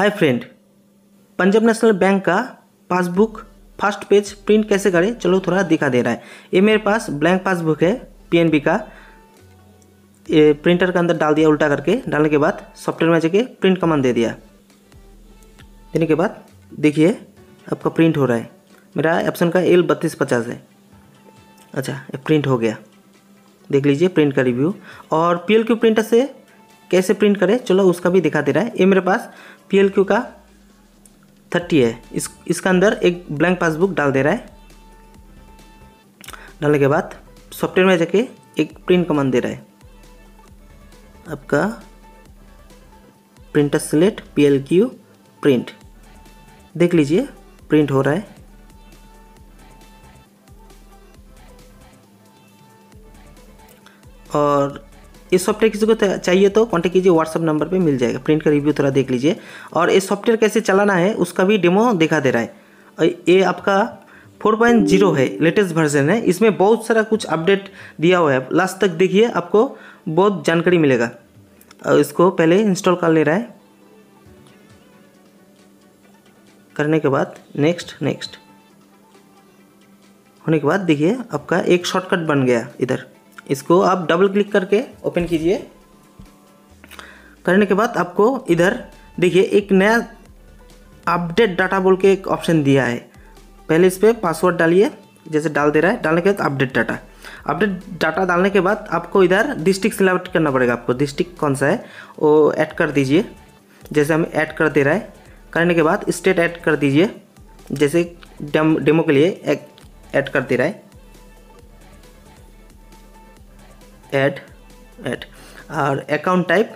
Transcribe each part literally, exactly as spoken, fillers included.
हाय friend, Punjab National Bank का passbook first page print कैसे करें, चलो थोड़ा दिखा दे रहा है। ये मेरे पास ब्लैंक पासबुक है पीएनबी का, ये प्रिंटर के अंदर डाल दिया उल्टा करके। डालने के बाद सॉफ्टवेयर में जाके प्रिंट कमांड दे दिया। देने के बाद देखिए आपका प्रिंट हो रहा है। मेरा एप्सन का एल बत्तीस पचास है। अच्छा, प्रिंट हो गया, देख लीजिए प्रिंट का रिव्यू। और पीएलक्यू प्रिंटर से कैसे प्रिंट करें, चलो उसका भी दिखा दे रहा है। ये मेरे पास पीएलक्यू का तीस है। इस इसका अंदर एक ब्लैंक पासबुक डाल दे रहा है। डालने के बाद सॉफ्टवेयर में जाके एक प्रिंट कमांड दे रहा है। आपका प्रिंटर सेलेक्ट पीएलक्यू प्रिंट, देख लीजिए प्रिंट हो रहा है। और ये सॉफ्टवेयर किसी को चाहिए तो कांटेक्ट कीजिए, व्हाट्सअप नंबर पे मिल जाएगा। प्रिंट का रिव्यू थोड़ा देख लीजिए। और ये सॉफ्टवेयर कैसे चलाना है उसका भी डेमो दिखा दे रहा है। और ये आपका फोर पॉइंट ज़ीरो है, लेटेस्ट वर्जन है। इसमें बहुत सारा कुछ अपडेट दिया हुआ है, लास्ट तक देखिए आपको बहुत जानकारी मिलेगा। और इसको पहले इंस्टॉल कर ले रहा है। करने के बाद नेक्स्ट नेक्स्ट होने के बाद देखिए आपका एक शॉर्टकट बन गया इधर। इसको आप डबल क्लिक करके ओपन कीजिए। करने के बाद आपको इधर देखिए एक नया अपडेट डाटा बोल के एक ऑप्शन दिया है। पहले इस पर पासवर्ड डालिए, जैसे डाल दे रहा है। डालने के बाद अपडेट डाटा अपडेट डाटा डालने के बाद आपको इधर डिस्ट्रिक्ट सिलेक्ट करना पड़ेगा। आपको डिस्ट्रिक्ट कौन सा है वो ऐड कर दीजिए, जैसे हम ऐड कर दे रहा है। करने के बाद स्टेट ऐड कर दीजिए, जैसे डेम, डेमो के लिए ऐड कर दे रहा है। ऐड ऐड और अकाउंट टाइप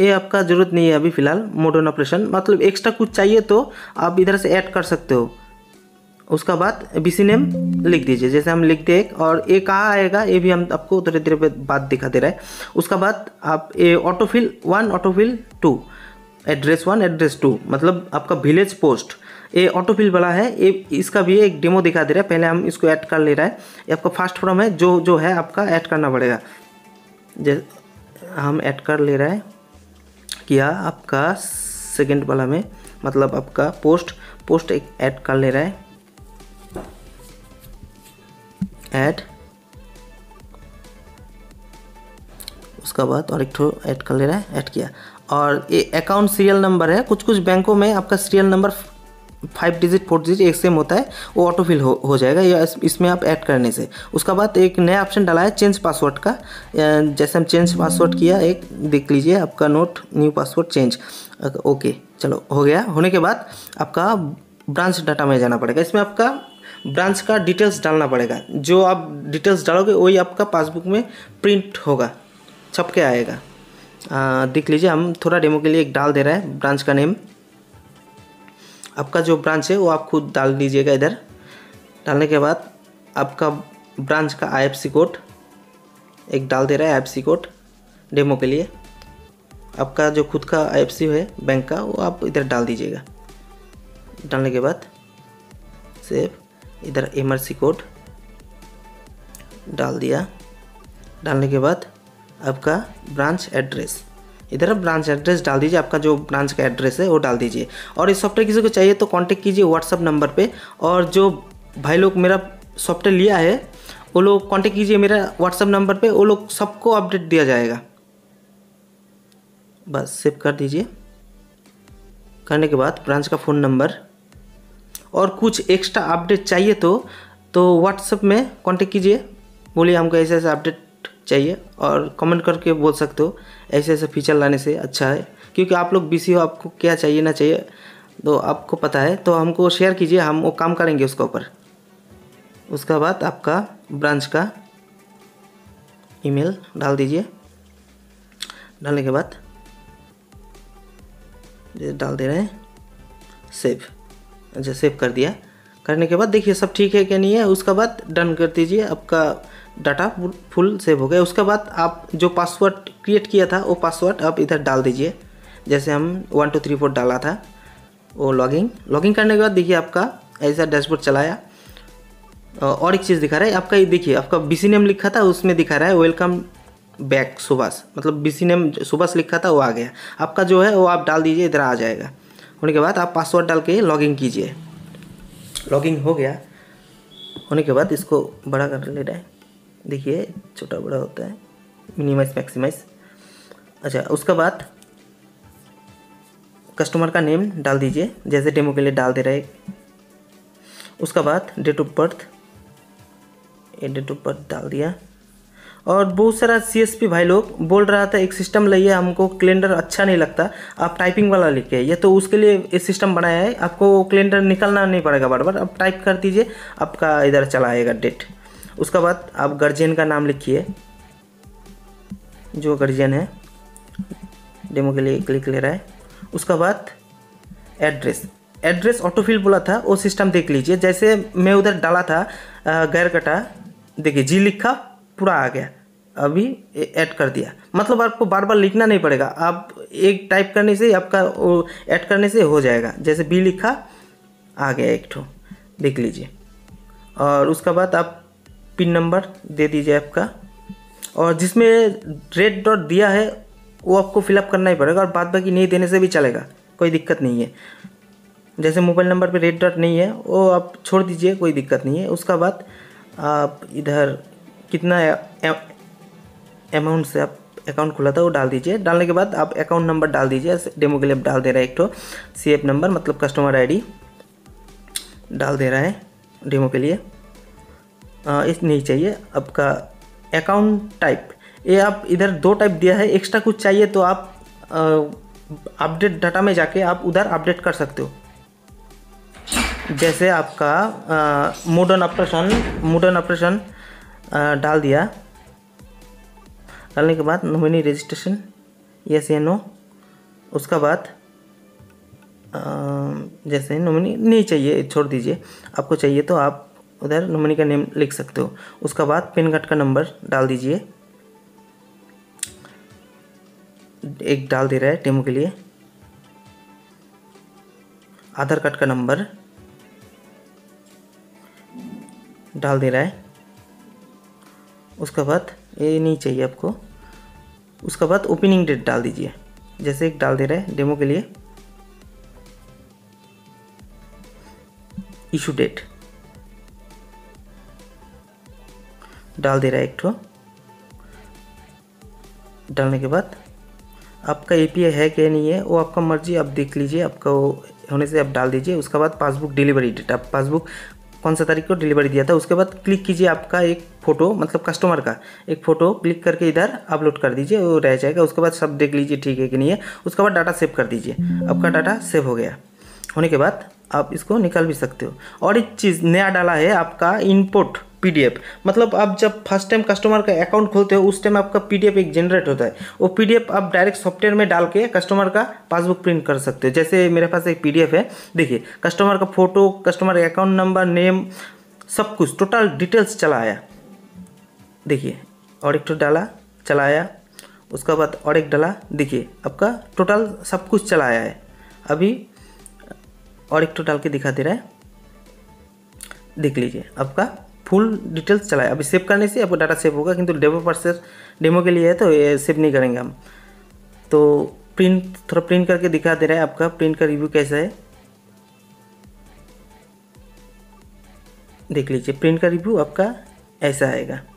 ये आपका ज़रूरत नहीं है अभी फ़िलहाल। मोड ऑन ऑपरेशन मतलब एक्स्ट्रा कुछ चाहिए तो आप इधर से ऐड कर सकते हो। उसका बाद बीसी नेम लिख दीजिए, जैसे हम लिखते हैं। और ये कहाँ आएगा ये भी हम आपको धीरे धीरे बात दिखा दे रहा है। उसका बाद आप ये autofill one, autofill two, address one, address two, मतलब आपका विलेज पोस्ट ये ऑटोफिल वाला है। ये इसका भी एक डेमो दिखा दे रहा है। पहले हम इसको ऐड कर ले रहा है। ये आपका फास्ट फॉर्म है, जो जो है आपका ऐड करना पड़ेगा। जैसे हम ऐड कर ले रहा है किया आपका सेकेंड वाला में, मतलब आपका पोस्ट पोस्ट एक ऐड कर ले रहा है। ऐड उसका बाद और एक ठो ऐड कर ले रहा है, ऐड किया। और ये अकाउंट सीरियल नंबर है। कुछ कुछ बैंकों में आपका serial number five digit four digit एक सेम होता है, वो ऑटोफिल हो हो जाएगा या इस, इसमें आप ऐड करने से। उसका बाद एक नया ऑप्शन डाला है चेंज पासवर्ड का। जैसे हम चेंज पासवर्ड किया एक, देख लीजिए आपका note new password change. Okay चलो हो गया। होने के बाद आपका ब्रांच डाटा में जाना पड़ेगा। इसमें आपका ब्रांच का डिटेल्स डालना पड़ेगा। जो आप डिटेल्स डालोगे वही आपका पासबुक में प्रिंट होगा, छप के आएगा। आ, देख लीजिए हम थोड़ा डेमो के लिए एक डाल दे रहा है। ब्रांच का नेम आपका जो ब्रांच है वो आप खुद डाल दीजिएगा इधर। डालने के बाद आपका ब्रांच का आईएफएससी कोड एक डाल दे रहा है। आईएफएससी कोड डेमो के लिए आपका जो खुद का आईएफएससी है बैंक का, वो आप इधर डाल दीजिएगा। डालने के बाद सेव, इधर एमआरसी कोड डाल दिया। डालने के बाद आपका ब्रांच एड्रेस, इधर ब्रांच एड्रेस डाल दीजिए। आपका जो ब्रांच का एड्रेस है वो डाल दीजिए। और इस सॉफ्टवेयर किसी को चाहिए तो कांटेक्ट कीजिए व्हाट्सअप नंबर पे। और जो भाई लोग मेरा सॉफ्टवेयर लिया है वो लोग कांटेक्ट कीजिए मेरा व्हाट्सअप नंबर पे, वो लोग सबको अपडेट दिया जाएगा। बस सेव कर दीजिए। करने के बाद ब्रांच का फ़ोन नंबर और कुछ एक्स्ट्रा अपडेट चाहिए तो तो व्हाट्सएप में कांटेक्ट कीजिए, बोलिए हमको ऐसे ऐसे अपडेट चाहिए। और कमेंट करके बोल सकते हो ऐसे ऐसे फीचर लाने से अच्छा है, क्योंकि आप लोग बीसी हो, आपको क्या चाहिए ना चाहिए तो आपको पता है। तो हमको शेयर कीजिए, हम वो काम करेंगे उसके ऊपर। उसका बाद आपका ब्रांच का ईमेल डाल दीजिए। डालने के बाद डाल दे रहे हैं सेव, अच्छा सेव कर दिया। करने के बाद देखिए सब ठीक है क्या नहीं है। उसका बाद डन कर दीजिए, आपका डाटा फुल सेव हो गया। उसके बाद आप जो पासवर्ड क्रिएट किया था वो पासवर्ड आप इधर डाल दीजिए, जैसे हम वन टू थ्री फोर डाला था वो। लॉगिंग लॉगिंग करने के बाद देखिए आपका ऐसा डैशबोर्ड चलाया। और एक चीज़ दिखा रहा है आपका, ये देखिए आपका बीसी नेम लिखा था उसमें दिखा रहा है वेलकम बैक सुभाष, मतलब बीसी नेम सुभाष लिखा था वो आ गया। आपका जो है वो आप डाल दीजिए, इधर आ जाएगा। होने के बाद आप पासवर्ड डाल के लॉगिन कीजिए। लॉगिन हो गया होने के बाद इसको बड़ा कर लेना है, देखिए छोटा बड़ा होता है, मिनिमाइज मैक्सिमाइज। अच्छा, उसके बाद कस्टमर का नेम डाल दीजिए, जैसे डेमो के लिए डाल दे रहे। उसका बाद डेट ऑफ बर्थ, ये डेट ऑफ बर्थ डाल दिया। और बहुत सारा सीएसपी भाई लोग बोल रहा था एक सिस्टम लाइए, हमको कैलेंडर अच्छा नहीं लगता, आप टाइपिंग वाला लिखिए। ये तो उसके लिए एक सिस्टम बनाया है, आपको कैलेंडर निकालना नहीं पड़ेगा बार बार, आप टाइप कर दीजिए, आपका इधर चला आएगा डेट। उसका बाद आप गार्जियन का नाम लिखिए, जो गार्जियन है डेमो के लिए क्लिक ले रहा है। उसका बाद एड्रेस, एड्रेस ऑटोफिल बोला था, वो सिस्टम देख लीजिए। जैसे मैं उधर डाला था गैरकटा, देखिए जी लिखा पूरा आ गया, अभी ऐड कर दिया। मतलब आपको बार बार लिखना नहीं पड़ेगा, आप एक टाइप करने से आपका ऐड करने से हो जाएगा। जैसे बी लिखा आ गया एक ठो, देख लीजिए। और उसका बाद आप पिन नंबर दे दीजिए आपका, और जिसमें रेड डॉट दिया है वो आपको फिलअप करना ही पड़ेगा, और बाद बाकी नहीं देने से भी चलेगा, कोई दिक्कत नहीं है। जैसे मोबाइल नंबर पे रेड डॉट नहीं है वो आप छोड़ दीजिए, कोई दिक्कत नहीं है। उसका बाद आप इधर कितना अमाउंट से आप अकाउंट खुला था वो डाल दीजिए। डालने के बाद आप अकाउंट नंबर डाल दीजिए, डेमो के लिए डाल दे रहा है एक ठो सी एफ नंबर, मतलब कस्टमर आईडी डाल दे रहा है डेमो के लिए। आ, इस नहीं चाहिए आपका अकाउंट टाइप, ये आप इधर दो टाइप दिया है। एक्स्ट्रा कुछ चाहिए तो आप अपडेट डाटा में जाके आप उधर अपडेट कर सकते हो। जैसे आपका मॉडर्न ऑपरेशन मॉडर्न ऑपरेशन डाल दिया। डालने के बाद नॉमिनी रजिस्ट्रेशन यस या नो। उसका बाद आ, जैसे नॉमिनी नहीं चाहिए, छोड़ दीजिए। आपको चाहिए तो आप उधर नॉमिनी का नेम लिख सकते हो। उसका बाद पैन कार्ड का नंबर डाल दीजिए, एक डाल दे रहा है डेमो के लिए। आधार कार्ड का नंबर डाल दे रहा है। उसका बाद ये नहीं चाहिए आपको। उसका बाद ओपनिंग डेट डाल दीजिए, जैसे एक डाल दे रहा है डेमो के लिए। इशू डेट डाल दे रहा है एक ठो। डालने के बाद आपका एपीआई है क्या नहीं है वो आपका मर्जी, आप देख लीजिए, आपका वो होने से आप डाल दीजिए। उसका बाद पासबुक डिलीवरी डेट, आप पासबुक कौन सा तारीख को डिलीवरी दिया था। उसके बाद क्लिक कीजिए, आपका एक फ़ोटो मतलब कस्टमर का एक फ़ोटो क्लिक करके इधर अपलोड कर दीजिए, वो रह जाएगा। उसके बाद सब देख लीजिए ठीक है कि नहीं है। उसके बाद डाटा सेव कर दीजिए, आपका डाटा सेव हो गया। होने के बाद आप इसको निकाल भी सकते हो। और एक चीज़ नया डाला है आपका इनपुट पीडीएफ, मतलब आप जब फर्स्ट टाइम कस्टमर का अकाउंट खोलते हो उस टाइम आपका पीडीएफ एक जनरेट होता है, वो पीडीएफ आप डायरेक्ट सॉफ्टवेयर में डाल के कस्टमर का पासबुक प्रिंट कर सकते हो। जैसे मेरे पास एक पीडीएफ है, देखिए कस्टमर का फोटो, कस्टमर का अकाउंट नंबर, नेम, सब कुछ टोटल डिटेल्स चला आया। देखिए और एक तो डाला चला आया। उसका बाद और एक डाला, देखिए आपका टोटल सब कुछ चला आया है। अभी और एक तो डाल के दिखा दे रहा है, देख लीजिए आपका फुल डिटेल्स चलाए। अभी सेव करने से आपका डाटा सेव होगा, किंतु डेमो परसेस डेमो के लिए है तो ये सेव नहीं करेंगे हम। तो प्रिंट थोड़ा प्रिंट करके दिखा दे रहा है, आपका प्रिंट का रिव्यू कैसा है देख लीजिए। प्रिंट का रिव्यू आपका ऐसा आएगा।